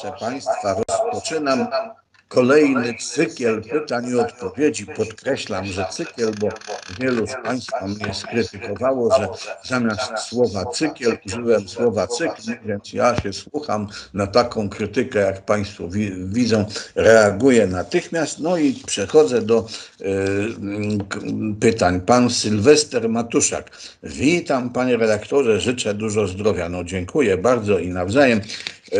proszę Państwa, rozpoczynam kolejny cykiel pytań i odpowiedzi. Podkreślam, że cykiel, bo wielu z Państwa mnie skrytykowało, że zamiast słowa cykiel użyłem słowa cykl, więc ja się słucham na taką krytykę, jak Państwo widzą, reaguję natychmiast. No i przechodzę do pytań. Pan Sylwester Matuszak. Witam, panie redaktorze, życzę dużo zdrowia. No dziękuję bardzo i nawzajem.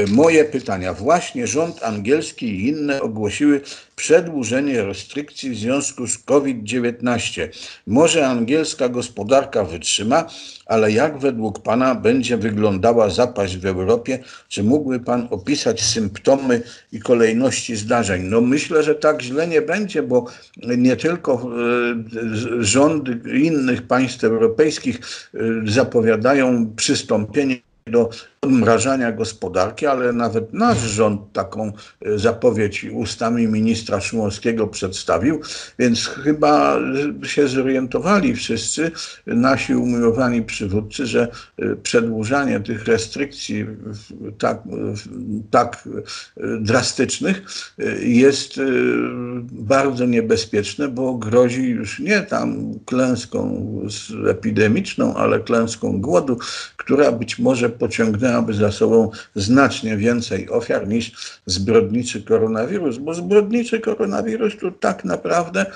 Moje pytania. Właśnie rząd angielski i inne ogłosiły przedłużenie restrykcji w związku z COVID-19. Może angielska gospodarka wytrzyma, ale jak według Pana będzie wyglądała zapaść w Europie? Czy mógłby Pan opisać symptomy i kolejności zdarzeń? No myślę, że tak źle nie będzie, bo nie tylko rządy innych państw europejskich zapowiadają przystąpienie do odmrażania gospodarki, ale nawet nasz rząd taką zapowiedź ustami ministra Szumowskiego przedstawił, więc chyba się zorientowali wszyscy nasi umiłowani przywódcy, że przedłużanie tych restrykcji tak drastycznych jest bardzo niebezpieczne, bo grozi już nie tam klęską epidemiczną, ale klęską głodu, która być może pociągnęłaby za sobą znacznie więcej ofiar niż zbrodniczy koronawirus, bo zbrodniczy koronawirus tu tak naprawdę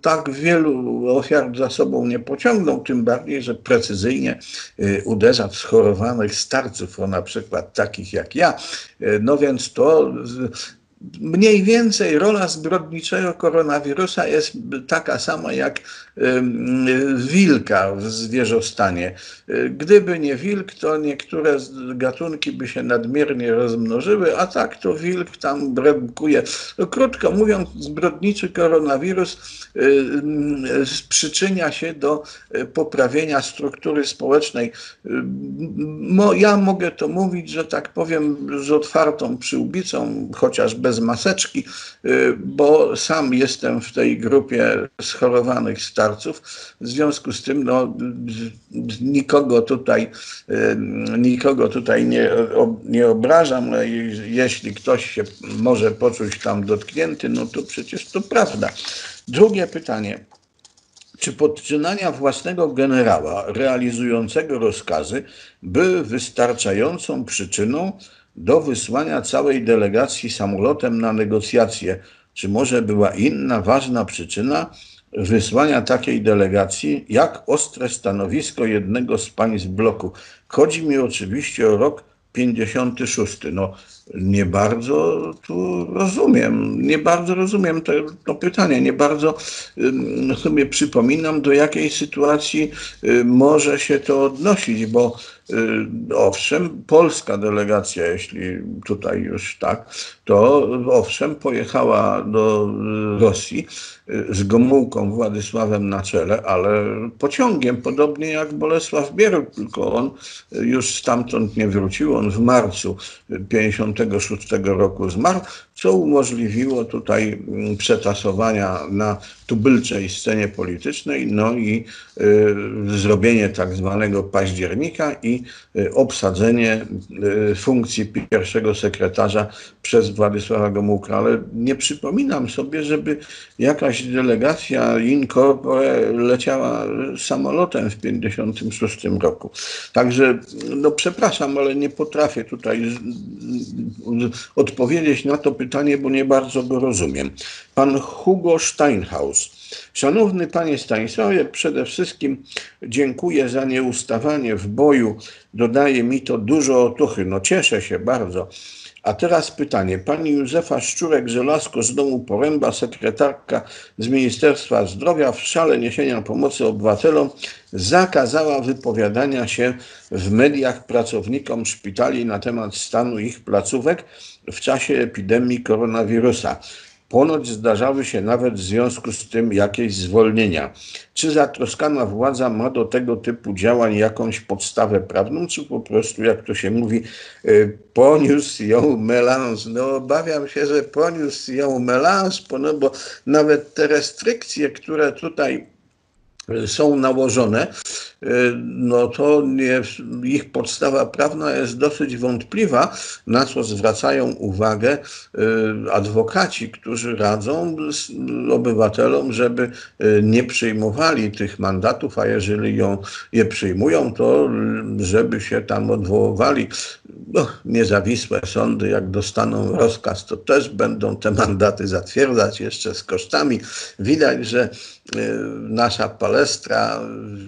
tak wielu ofiar za sobą nie pociągnął, tym bardziej, że precyzyjnie uderza w schorowanych starców, o na przykład takich jak ja. No więc to mniej więcej rola zbrodniczego koronawirusa jest taka sama jak wilka w zwierzostanie. Gdyby nie wilk, to niektóre gatunki by się nadmiernie rozmnożyły, a tak to wilk tam brakuje. No, krótko mówiąc, zbrodniczy koronawirus przyczynia się do poprawienia struktury społecznej. Ja mogę to mówić, że tak powiem, z otwartą przyłbicą, chociaż bez maseczki, bo sam jestem w tej grupie schorowanych starców. W związku z tym no, nikogo tutaj nie obrażam. Jeśli ktoś się może poczuć tam dotknięty, no to przecież to prawda. Drugie pytanie. Czy podczynania własnego generała realizującego rozkazy były wystarczającą przyczyną do wysłania całej delegacji samolotem na negocjacje? Czy może była inna ważna przyczyna wysłania takiej delegacji, jak ostre stanowisko jednego z państw bloku? Chodzi mi oczywiście o rok 56. No nie bardzo tu rozumiem, to pytanie, nie bardzo sobie przypominam, do jakiej sytuacji może się to odnosić, bo owszem, polska delegacja, jeśli tutaj już tak, to owszem, pojechała do Rosji z Gomułką, Władysławem na czele, ale pociągiem, podobnie jak Bolesław Bierut, tylko on już stamtąd nie wrócił, on w marcu 1956 roku zmarł, co umożliwiło tutaj przetasowania na tubylczej scenie politycznej, no i zrobienie tak zwanego października i obsadzenie funkcji pierwszego sekretarza przez Władysława Gomułka, ale nie przypominam sobie, żeby jakaś delegacja in corpore leciała samolotem w 1956 roku. Także, no przepraszam, ale nie potrafię tutaj odpowiedzieć na to pytanie, bo nie bardzo go rozumiem. Pan Hugo Steinhaus. Szanowny panie Stanisławie, przede wszystkim dziękuję za nieustawanie w boju. Dodaje mi to dużo otuchy. No cieszę się bardzo. A teraz pytanie. Pani Józefa Szczurek-Żelasko z domu Poręba, sekretarka z Ministerstwa Zdrowia, w szale niesienia pomocy obywatelom zakazała wypowiadania się w mediach pracownikom szpitali na temat stanu ich placówek w czasie epidemii koronawirusa. Ponoć zdarzały się nawet w związku z tym jakieś zwolnienia. Czy zatroskana władza ma do tego typu działań jakąś podstawę prawną, czy po prostu, jak to się mówi, poniósł ją melanż? No obawiam się, że poniósł ją melanż, bo nawet te restrykcje, które tutaj są nałożone, no to nie, ich podstawa prawna jest dosyć wątpliwa, na co zwracają uwagę adwokaci, którzy radzą obywatelom, żeby nie przyjmowali tych mandatów, a jeżeli je przyjmują, to żeby się tam odwoływali. No, niezawisłe sądy, jak dostaną rozkaz, to też będą te mandaty zatwierdzać jeszcze z kosztami. Widać, że nasza palestra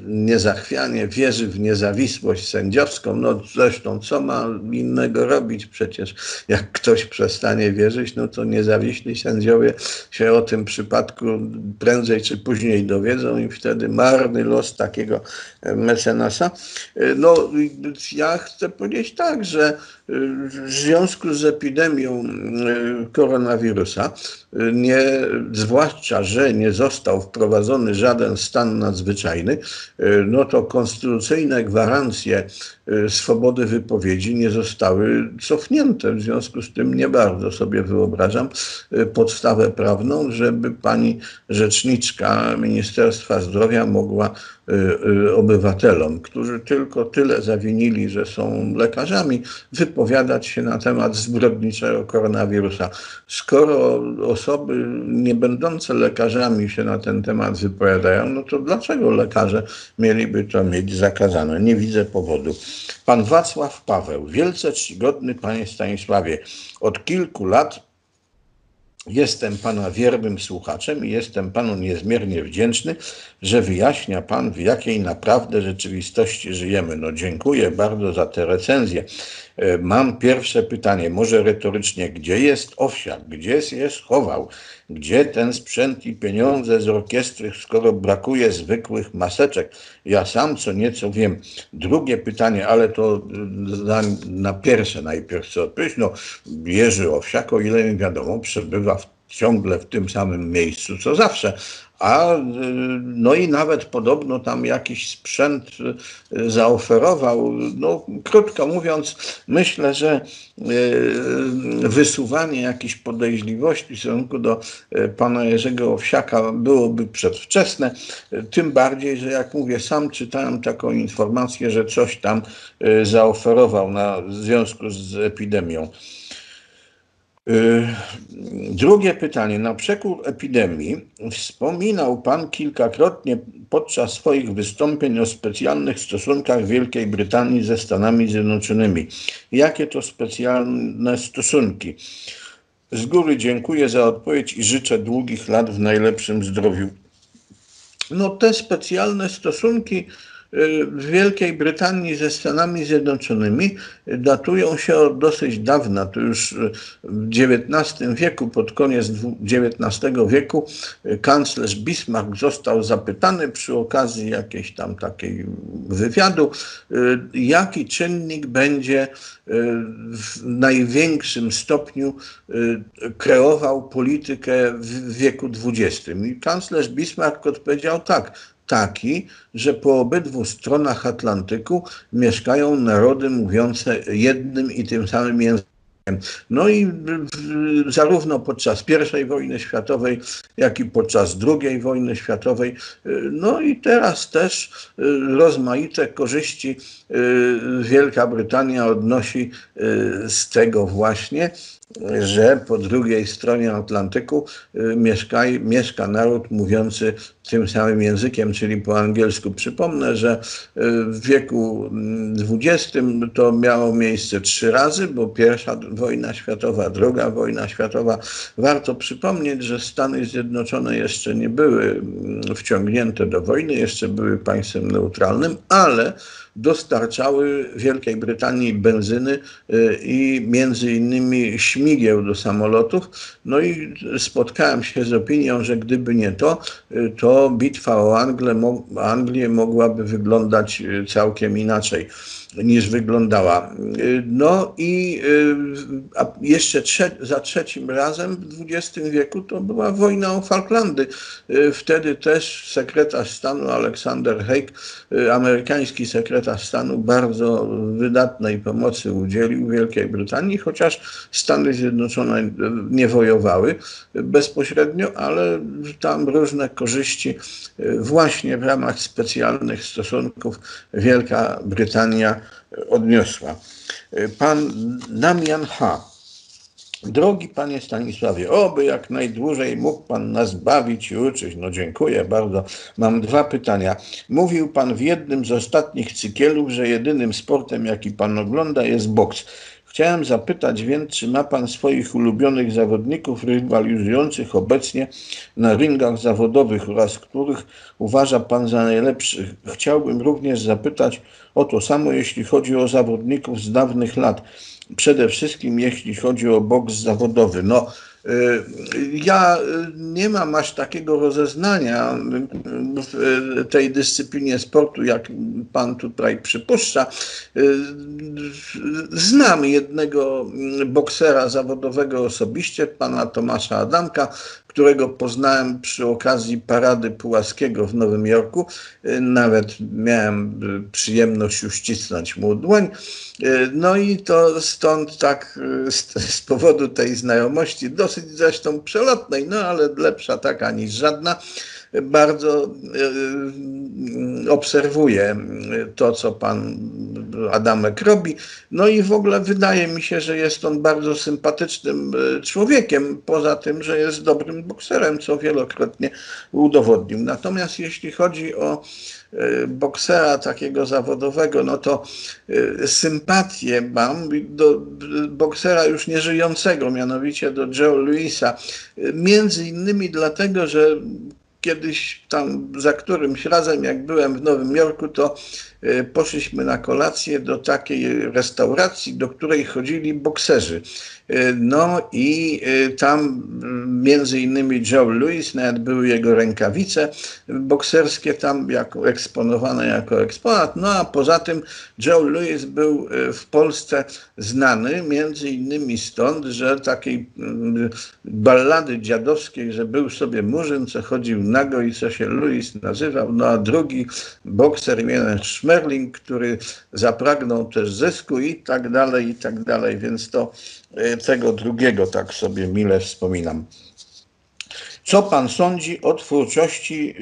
niezachwianie wierzy w niezawisłość sędziowską. No zresztą co ma innego robić przecież? Jak ktoś przestanie wierzyć, no to niezawiśli sędziowie się o tym przypadku prędzej czy później dowiedzą i wtedy marny los takiego mecenasa. No ja chcę powiedzieć tak, że w związku z epidemią koronawirusa, zwłaszcza że nie został wprowadzony żaden stan nadzwyczajny, no to konstytucyjne gwarancje swobody wypowiedzi nie zostały cofnięte. W związku z tym nie bardzo sobie wyobrażam podstawę prawną, żeby pani rzeczniczka Ministerstwa Zdrowia mogła obywatelom, którzy tylko tyle zawinili, że są lekarzami, wypowiadać się na temat zbrodniczego koronawirusa. Skoro osoby nie będące lekarzami się na ten temat wypowiadają, no to dlaczego lekarze mieliby to mieć zakazane? Nie widzę powodu. Pan Wacław Paweł, wielce czcigodny panie Stanisławie, od kilku lat jestem pana wiernym słuchaczem i jestem panu niezmiernie wdzięczny, że wyjaśnia pan, w jakiej naprawdę rzeczywistości żyjemy. No dziękuję bardzo za tę recenzję. Mam pierwsze pytanie, może retorycznie. Gdzie jest Owsiak? Gdzie się schował? Gdzie ten sprzęt i pieniądze z orkiestry, skoro brakuje zwykłych maseczek? Ja sam co nieco wiem. Drugie pytanie, ale to na pierwsze najpierw chcę odpowiedzieć. No, Jerzy Owsiak, o ile mi wiadomo, przebywa ciągle w tym samym miejscu co zawsze. A no i nawet podobno tam jakiś sprzęt zaoferował. No, krótko mówiąc, myślę, że wysuwanie jakichś podejrzliwości w stosunku do pana Jerzego Owsiaka byłoby przedwczesne. Tym bardziej, że jak mówię, sam czytałem taką informację, że coś tam zaoferował w związku z epidemią. Drugie pytanie. Na przekór epidemii wspominał pan kilkakrotnie podczas swoich wystąpień o specjalnych stosunkach Wielkiej Brytanii ze Stanami Zjednoczonymi. Jakie to specjalne stosunki? Z góry dziękuję za odpowiedź i życzę długich lat w najlepszym zdrowiu. No te specjalne stosunki w Wielkiej Brytanii ze Stanami Zjednoczonymi datują się od dosyć dawna. To już w XIX wieku, pod koniec XIX wieku kanclerz Bismarck został zapytany przy okazji jakiejś tam takiej wywiadu, jaki czynnik będzie w największym stopniu kreował politykę w wieku XX. I kanclerz Bismarck odpowiedział tak: taki, że po obydwu stronach Atlantyku mieszkają narody mówiące jednym i tym samym językiem. No i zarówno podczas I wojny światowej, jak i podczas II wojny światowej, no i teraz też rozmaite korzyści Wielka Brytania odnosi z tego właśnie, że po drugiej stronie Atlantyku mieszka naród mówiący tym samym językiem, czyli po angielsku. Przypomnę, że w wieku XX to miało miejsce 3 razy, bo pierwsza wojna światowa, druga wojna światowa. Warto przypomnieć, że Stany Zjednoczone jeszcze nie były wciągnięte do wojny, jeszcze były państwem neutralnym, ale dostarczały Wielkiej Brytanii benzyny i między innymi śmigieł do samolotów. No i spotkałem się z opinią, że gdyby nie to, to bitwa o Anglię mogłaby wyglądać całkiem inaczej niż wyglądała. No i jeszcze za trzecim razem w XX wieku to była wojna o Falklandy. Wtedy też sekretarz stanu Alexander Haig, amerykański sekretarz sekretarz stanu bardzo wydatnej pomocy udzielił Wielkiej Brytanii, chociaż Stany Zjednoczone nie wojowały bezpośrednio, ale tam różne korzyści właśnie w ramach specjalnych stosunków Wielka Brytania odniosła. Pan Damian H. Drogi panie Stanisławie, oby jak najdłużej mógł pan nas bawić i uczyć. No dziękuję bardzo. Mam dwa pytania. Mówił pan w jednym z ostatnich cykielów, że jedynym sportem, jaki pan ogląda, jest boks. Chciałem zapytać więc, czy ma pan swoich ulubionych zawodników rywalizujących obecnie na ringach zawodowych oraz których uważa pan za najlepszych. Chciałbym również zapytać o to samo, jeśli chodzi o zawodników z dawnych lat. Przede wszystkim jeśli chodzi o boks zawodowy. No, ja nie mam aż takiego rozeznania w tej dyscyplinie sportu, jak pan tutaj przypuszcza. Znam jednego boksera zawodowego osobiście, pana Tomasza Adamka, którego poznałem przy okazji Parady Pułaskiego w Nowym Jorku. Nawet miałem przyjemność uścisnąć mu dłoń. No i to stąd tak, z powodu tej znajomości, dosyć zresztą przelotnej, no ale lepsza taka niż żadna, bardzo obserwuję to, co pan Adamek robi. No i w ogóle wydaje mi się, że jest on bardzo sympatycznym człowiekiem, poza tym, że jest dobrym bokserem, co wielokrotnie udowodnił. Natomiast jeśli chodzi o boksera takiego zawodowego, no to sympatię mam do boksera już nieżyjącego, mianowicie do Joe Louisa. Między innymi dlatego, że kiedyś tam za którymś razem, jak byłem w Nowym Jorku, to poszliśmy na kolację do takiej restauracji, do której chodzili bokserzy. No i tam między innymi Joe Louis, nawet były jego rękawice bokserskie tam jako eksponowane jako eksponat. No a poza tym Joe Louis był w Polsce znany między innymi stąd, że takiej ballady dziadowskiej, że był sobie murzyn, co chodził nago i co się Louis nazywał. No a drugi bokser, jeden Schmerling, który zapragnął też zysku i tak dalej, więc to tego drugiego tak sobie mile wspominam. Co pan sądzi o twórczości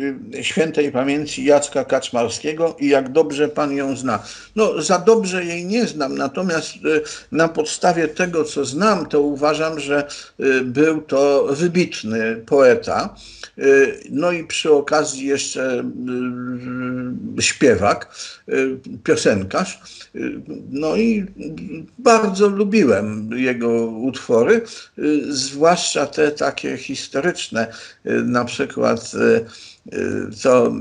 świętej pamięci Jacka Kaczmarskiego i jak dobrze pan ją zna? No za dobrze jej nie znam, natomiast na podstawie tego, co znam, to uważam, że był to wybitny poeta, no i przy okazji jeszcze śpiewak, piosenkarz. No i bardzo lubiłem jego utwory, zwłaszcza te takie historyczne, na przykład to,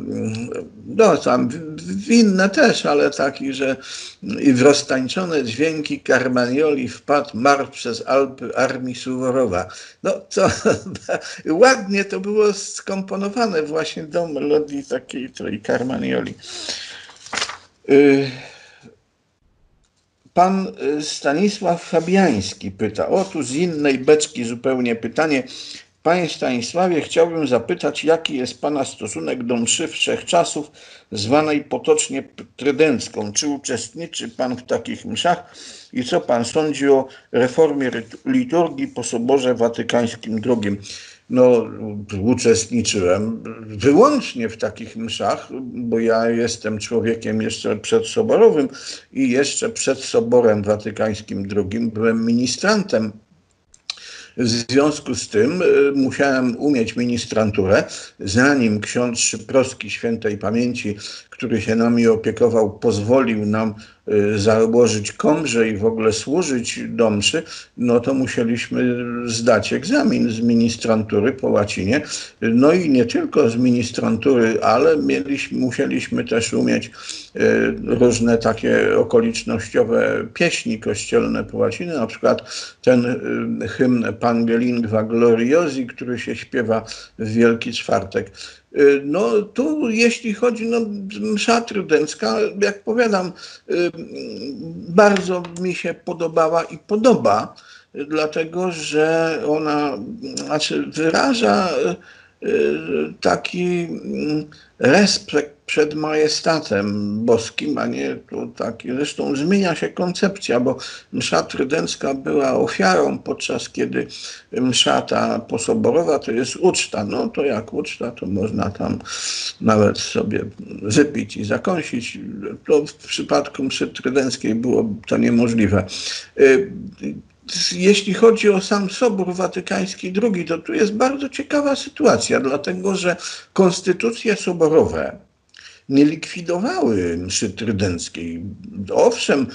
no tam winne też, ale taki, że i w roztańczone dźwięki Carmanioli wpadł marsz przez Alpy armii Suworowa. No to ładnie to było skomponowane właśnie do melodii takiej Carmanioli. Pan Stanisław Fabiański pyta, otóż z innej beczki zupełnie pytanie. Panie Stanisławie, chciałbym zapytać, jaki jest pana stosunek do mszy wszechczasów, zwanej potocznie trydencką? Czy uczestniczy pan w takich mszach i co pan sądzi o reformie liturgii po Soborze Watykańskim II? No, uczestniczyłem wyłącznie w takich mszach, bo ja jestem człowiekiem jeszcze przedsoborowym i jeszcze przed Soborem Watykańskim II byłem ministrantem. W związku z tym musiałem umieć ministranturę, zanim ksiądz Szyprowski świętej pamięci, który się nami opiekował, pozwolił nam założyć komrze i w ogóle służyć do mszy, no to musieliśmy zdać egzamin z ministrantury po łacinie. No i nie tylko z ministrantury, ale musieliśmy też umieć różne takie okolicznościowe pieśni kościelne po łacinie, na przykład ten hymn Pange Lingua Gloriosi, który się śpiewa w Wielki Czwartek. No tu jeśli chodzi, no msza trydencka, jak powiadam, bardzo mi się podobała i podoba, dlatego że ona wyraża taki respekt przed majestatem boskim, a nie tu taki. Zresztą zmienia się koncepcja, bo msza trydencka była ofiarą, podczas kiedy msza ta posoborowa to jest uczta. No to jak uczta, to można tam nawet sobie wypić i zakąsić. To w przypadku mszy trydenckiej było to niemożliwe. Jeśli chodzi o sam Sobór Watykański II, to tu jest bardzo ciekawa sytuacja, dlatego że konstytucje soborowe nie likwidowały mszy trydenckiej. Owszem,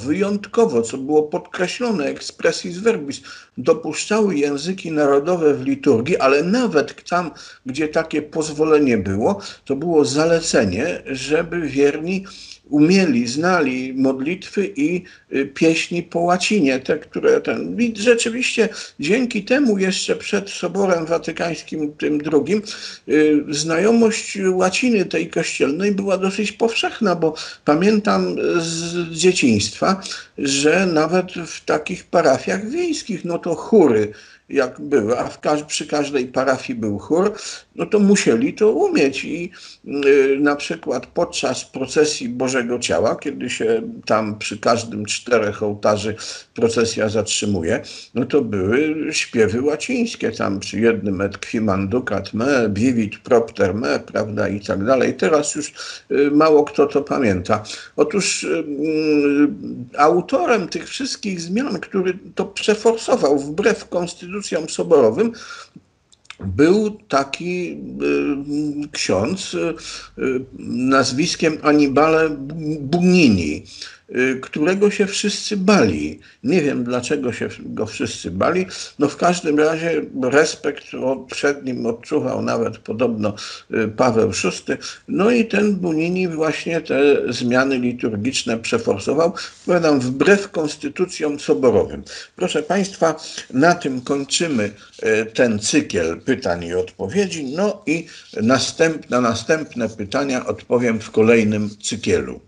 wyjątkowo, co było podkreślone expressis verbis, dopuszczały języki narodowe w liturgii, ale nawet tam, gdzie takie pozwolenie było, to było zalecenie, żeby wierni znali modlitwy i pieśni po łacinie, te, które ten. I rzeczywiście dzięki temu jeszcze przed Soborem Watykańskim tym II znajomość łaciny tej kościelnej była dosyć powszechna, bo pamiętam z dzieciństwa, że nawet w takich parafiach wiejskich, no to chóry jak były, a przy każdej parafii był chór, no to musieli to umieć i na przykład podczas procesji Bożego Ciała, kiedy się tam przy każdym 4 ołtarzy procesja zatrzymuje, no to były śpiewy łacińskie, tam przy jednym et quimam ducat me, vivit propter me, prawda, i tak dalej. Teraz już mało kto to pamięta. Otóż autorem tych wszystkich zmian, który to przeforsował wbrew konstytucjom soborowym, był taki ksiądz nazwiskiem Annibale Bugnini, którego się wszyscy bali. Nie wiem, dlaczego się go wszyscy bali. No w każdym razie respekt przed nim odczuwał nawet podobno Paweł VI. No i ten Bugnini właśnie te zmiany liturgiczne przeforsował, powiadam, wbrew konstytucjom soborowym. Proszę Państwa, na tym kończymy ten cykl pytań i odpowiedzi. No i na następne pytania odpowiem w kolejnym cyklu.